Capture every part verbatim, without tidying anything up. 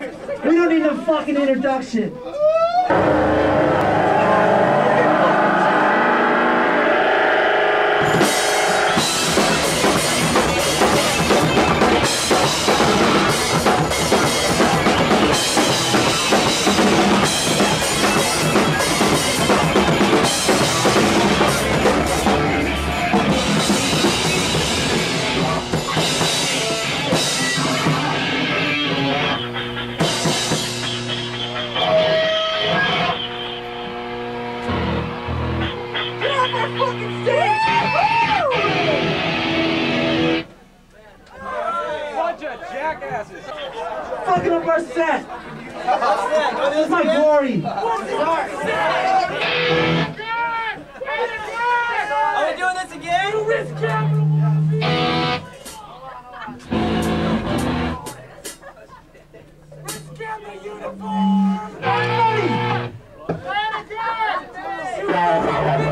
We don't need no fucking introduction. Fucking up our set! This is my glory! What's Are we doing this again? You risk capital! Risk capital uniform! Everybody! You guys are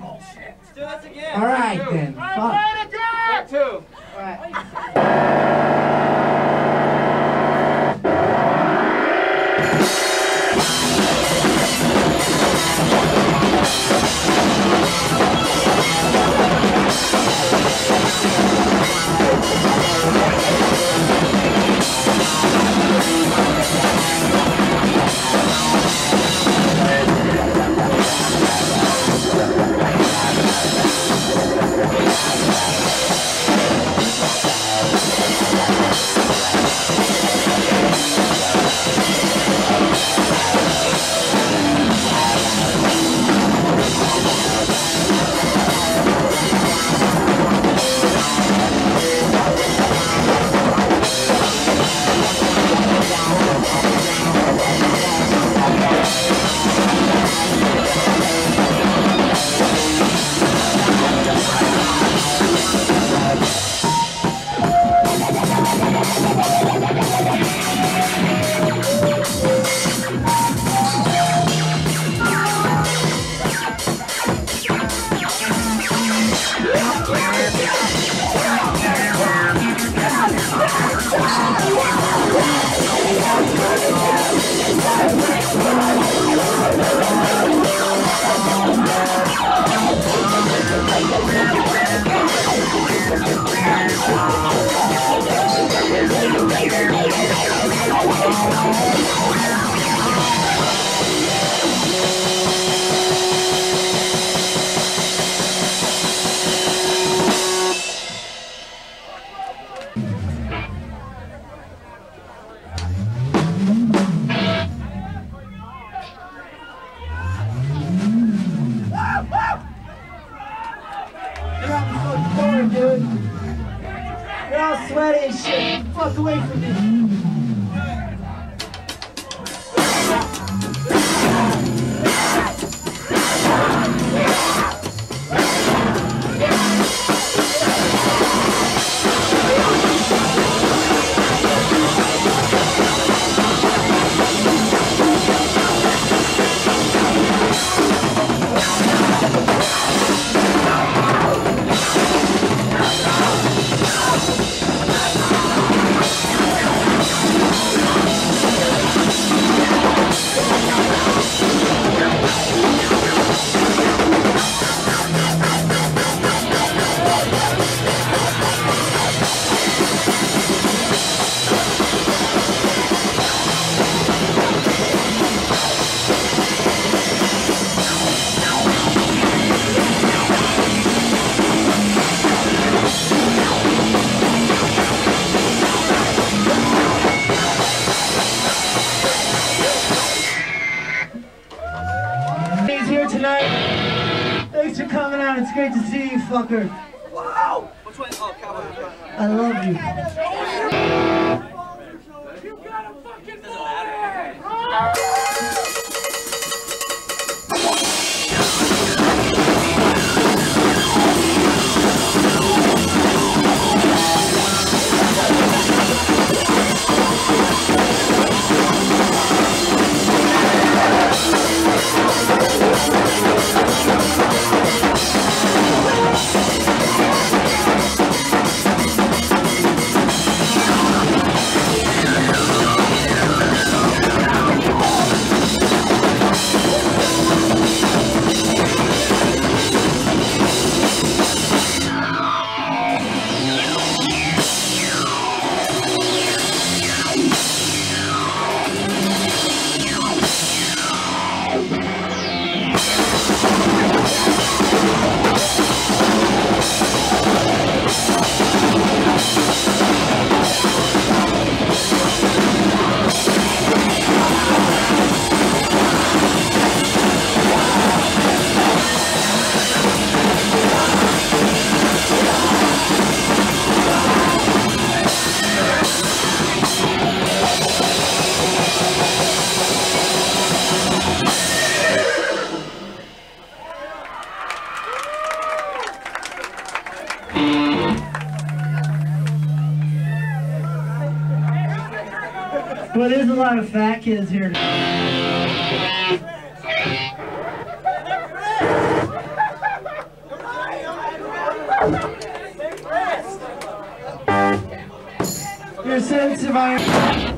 bullshit! Let's do this again! Alright then, fuck! Two. All right. Great to see you, fucker. Wow! Which one? Oh, cowboy. I love you. You got a fucking Well, there's a lot of fat kids here now. Your sense of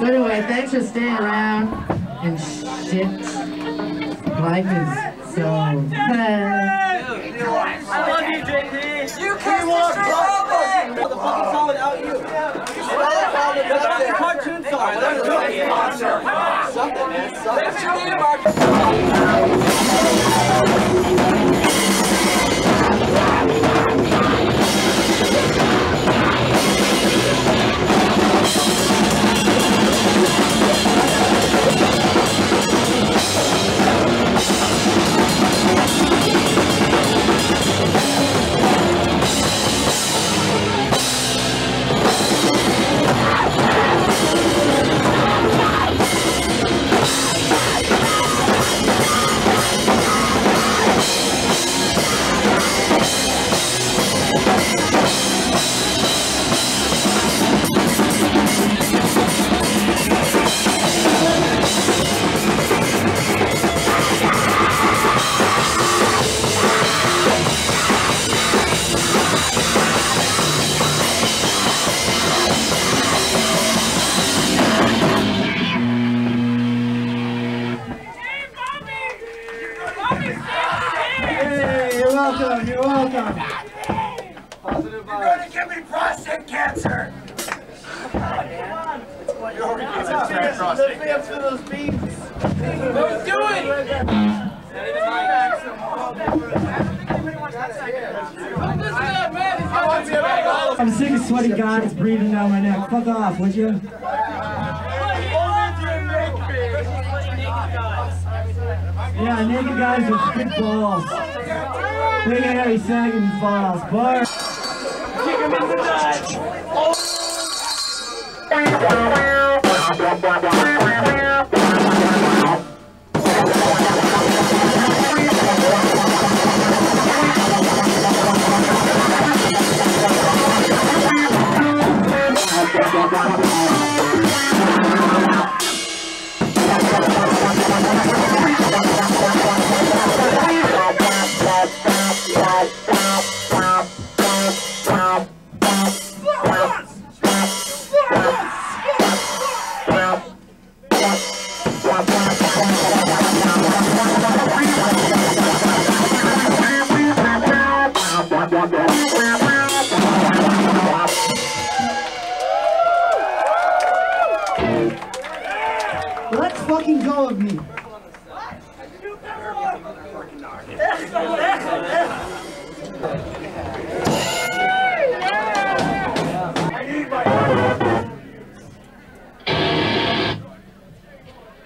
So anyway, thanks for staying around and shit. Life is so bad. I love you, J P. You can't walk off the fucking song without you. That's your cartoon song. That's your monster. Something, man. That's your leader. You're welcome. Positive vibes. You're going to give me prostate cancer. Come on. You're already giving me prostate cancer. Let's be up to those beats. Who's doing it? I'm sick of sweaty guys breathing down my neck. Fuck off, would you? Yeah, naked guys with big balls. Big hairy sagging balls. Bar. Kick him in the nuts. Let's fucking go of me. What? You better I need my.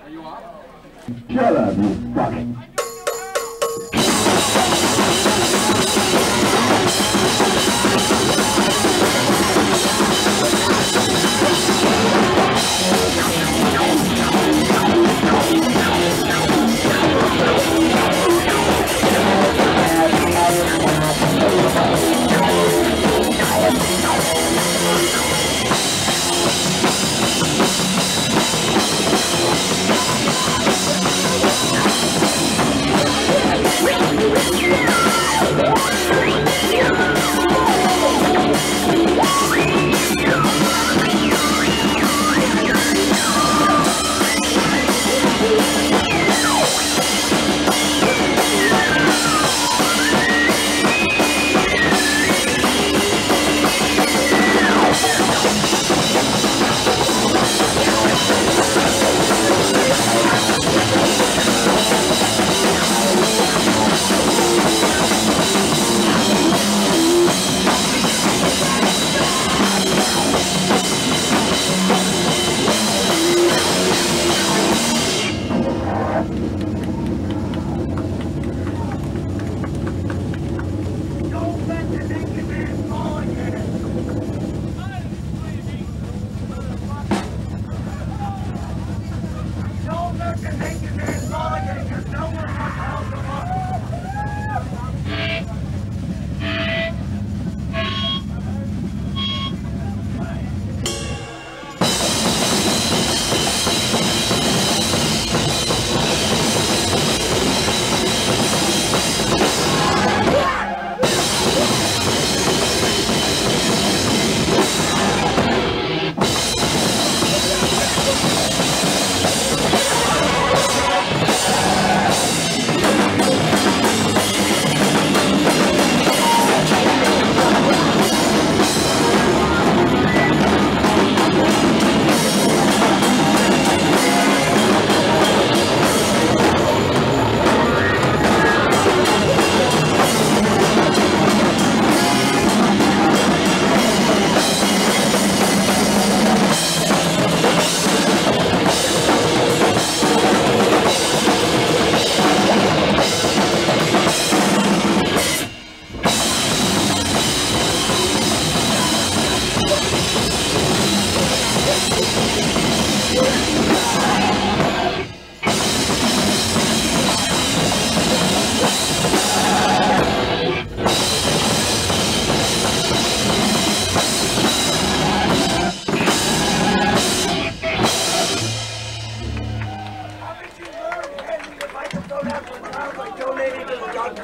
Are you off? Shut up, you fucking.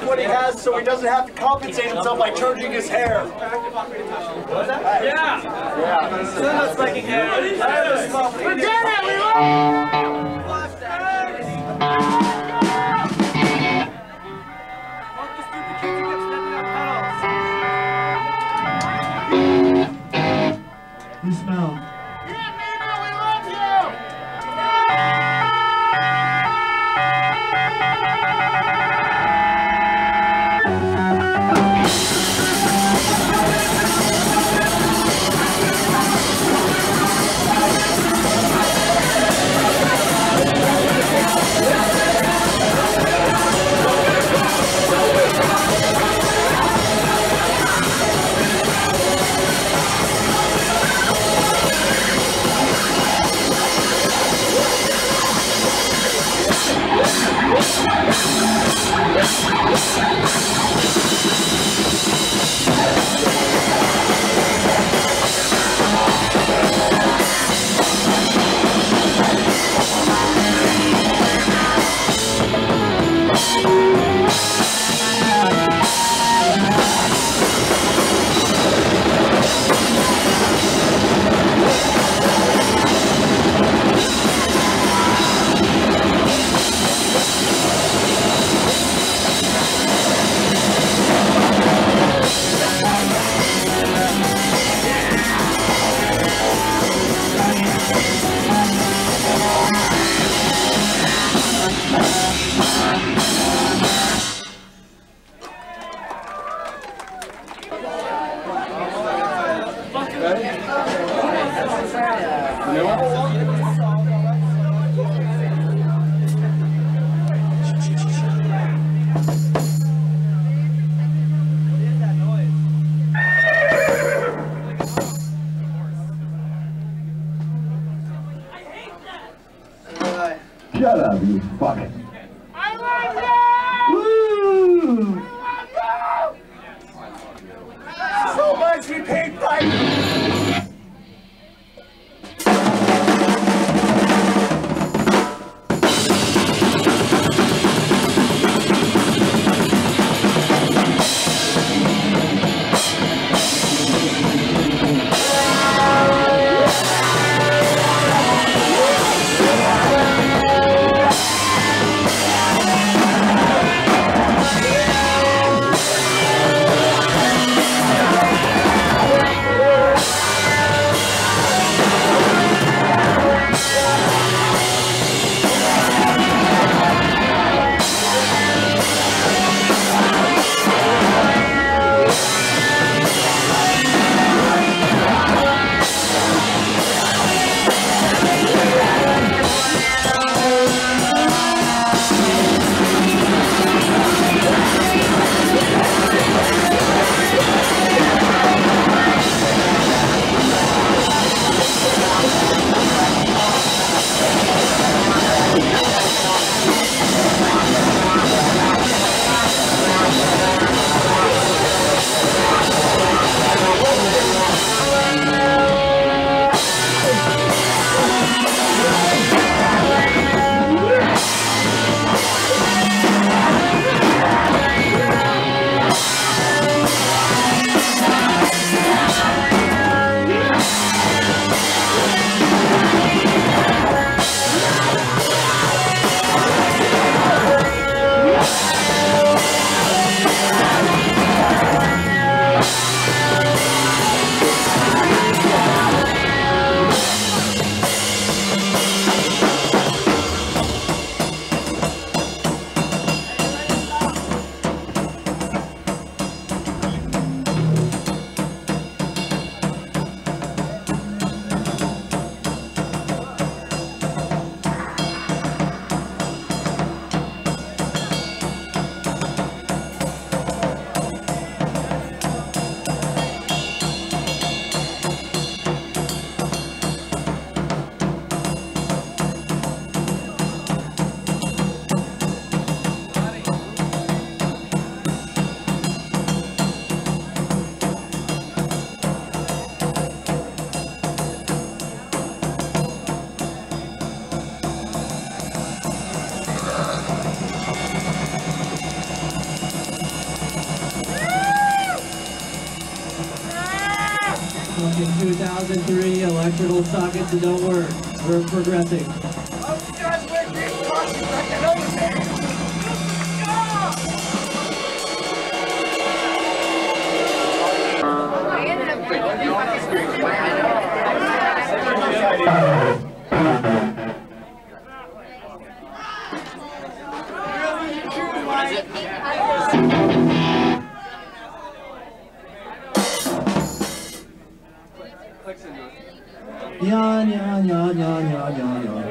What he has, so he doesn't have to compensate himself by charging his hair. What? Yeah. Yeah. So that's like a hair. We did it. We lost. Let's go. Shut up, you fuck. I love you! Woo! I love you! So much we paid by two thousand three electrical sockets that don't work. We're progressing. Yon, yon, yon, yon, yon, yon, yon.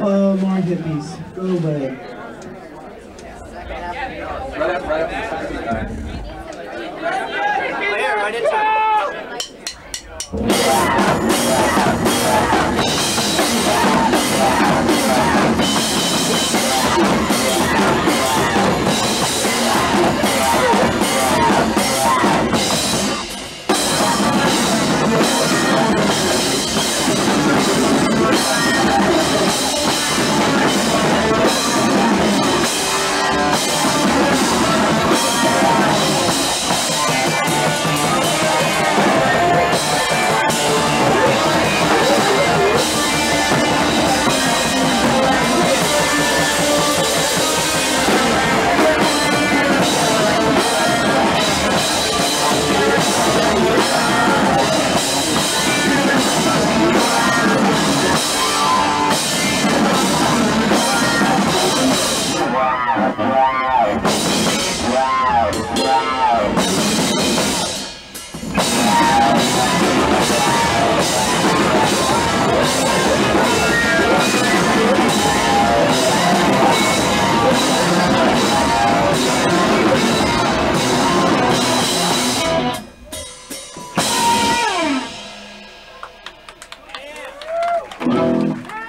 Oh, more hippies. Go away. Right up, right up to the side of the guy. Later, right into it. We'll be right back.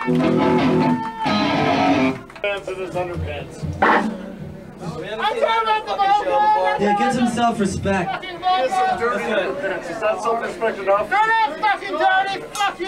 Pants in his underpants. Yeah, get some self-respect. Get some dirty underpants. Is that self-respect enough? Dirty, fucking dirty, fuck you!